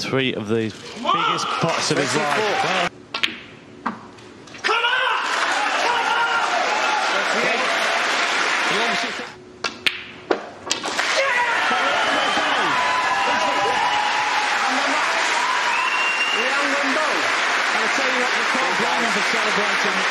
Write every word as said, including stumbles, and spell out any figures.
three of the biggest pots of his life. Tell you what, you can't blame him for celebrating.